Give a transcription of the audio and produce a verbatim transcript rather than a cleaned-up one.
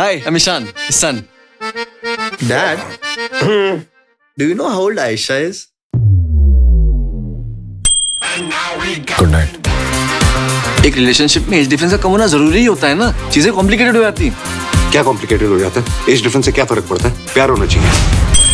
Hi, I'm Ishan, his son. Dad, do you know how old Aisha is? Good night. In a relationship, age difference is necessary, right? Things are complicated. What is complicated? What does the age difference mean? Love should be.